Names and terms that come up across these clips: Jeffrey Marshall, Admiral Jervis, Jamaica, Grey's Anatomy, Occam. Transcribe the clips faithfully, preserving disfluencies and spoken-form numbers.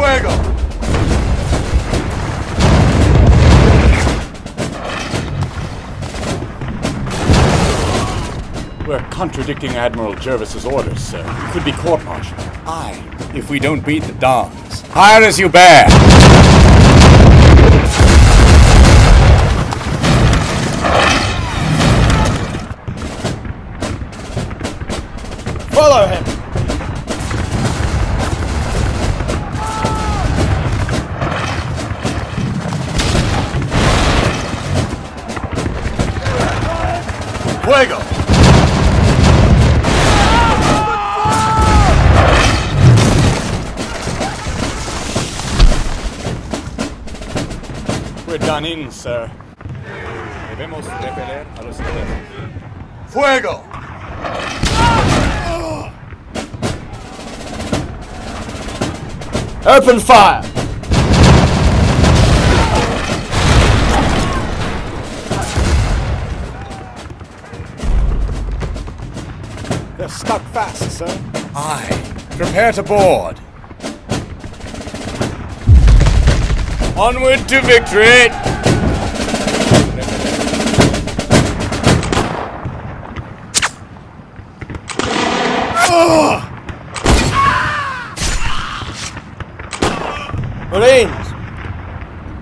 Fuego! We're contradicting Admiral Jervis's orders, sir. We could be court-martialed. Aye, if we don't beat the Dons. Hard as you bear! Follow him! Fuego! We're done in, sir. Debemos repeler a los enemigos. Fuego! Open fire! They're stuck fast, sir. Aye. Prepare to board. Onward to victory! Ugh! Marines!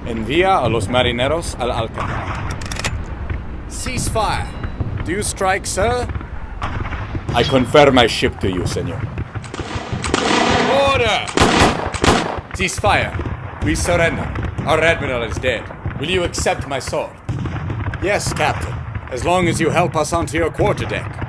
Envía a los marineros al Alcázar. Cease fire. Do you strike, sir? I confer my ship to you, senor. Order! Cease fire. We surrender. Our admiral is dead. Will you accept my sword? Yes, captain. As long as you help us onto your quarterdeck.